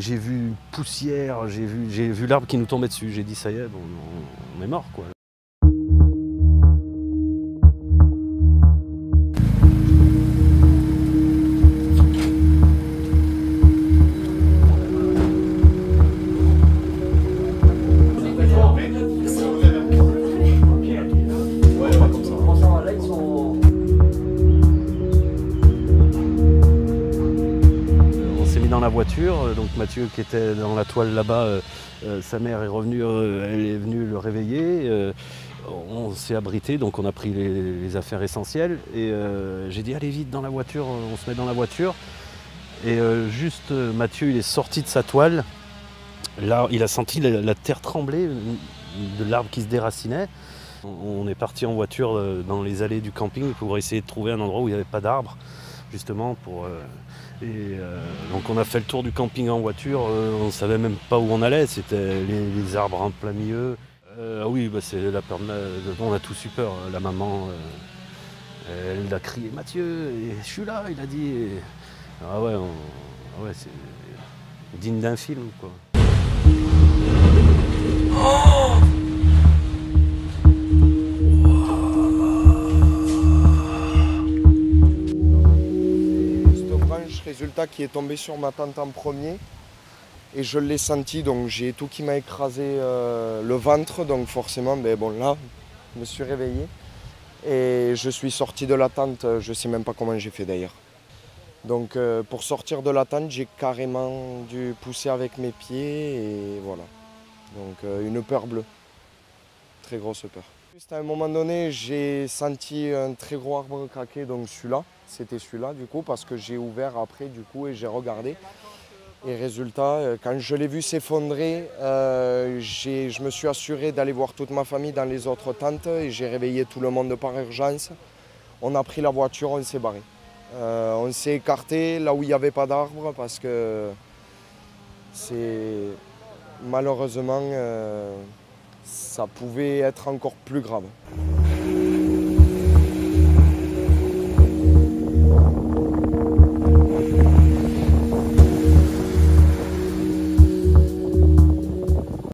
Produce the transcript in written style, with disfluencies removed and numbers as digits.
J'ai vu une poussière, j'ai vu l'arbre qui nous tombait dessus. J'ai dit ça y est, bon, on est mort quoi. Dans la voiture, donc Mathieu qui était dans la toile là-bas, sa mère est revenue, elle est venue le réveiller, on s'est abrité, donc on a pris les affaires essentielles et j'ai dit allez vite dans la voiture, on se met dans la voiture et juste Mathieu il est sorti de sa toile, là il a senti la terre trembler, de l'arbre qui se déracinait, on est parti en voiture dans les allées du camping pour essayer de trouver un endroit où il n'y avait pas d'arbres justement pour... donc on a fait le tour du camping en voiture, on ne savait même pas où on allait, c'était les arbres en plein milieu. Ah oui, bah c'est la peur de on a tous eu peur, la maman, elle a crié « Mathieu, je suis là », il a dit. Et... ah ouais, ouais c'est digne d'un film quoi. Oh résultat qui est tombé sur ma pente en premier et je l'ai senti, donc j'ai tout qui m'a écrasé le ventre, donc forcément ben bon là je me suis réveillé et je suis sorti de la tente, je sais même pas comment j'ai fait d'ailleurs, donc pour sortir de la tente j'ai carrément dû pousser avec mes pieds et voilà, donc une peur bleue, très grosse peur. Juste à un moment donné, j'ai senti un très gros arbre craquer, donc celui-là, c'était celui-là du coup, parce que j'ai ouvert après du coup et j'ai regardé. Et résultat, quand je l'ai vu s'effondrer, je me suis assuré d'aller voir toute ma famille dans les autres tentes et j'ai réveillé tout le monde par urgence. On a pris la voiture, on s'est barré. On s'est écarté là où il n'y avait pas d'arbre parce que c'est malheureusement... ça pouvait être encore plus grave.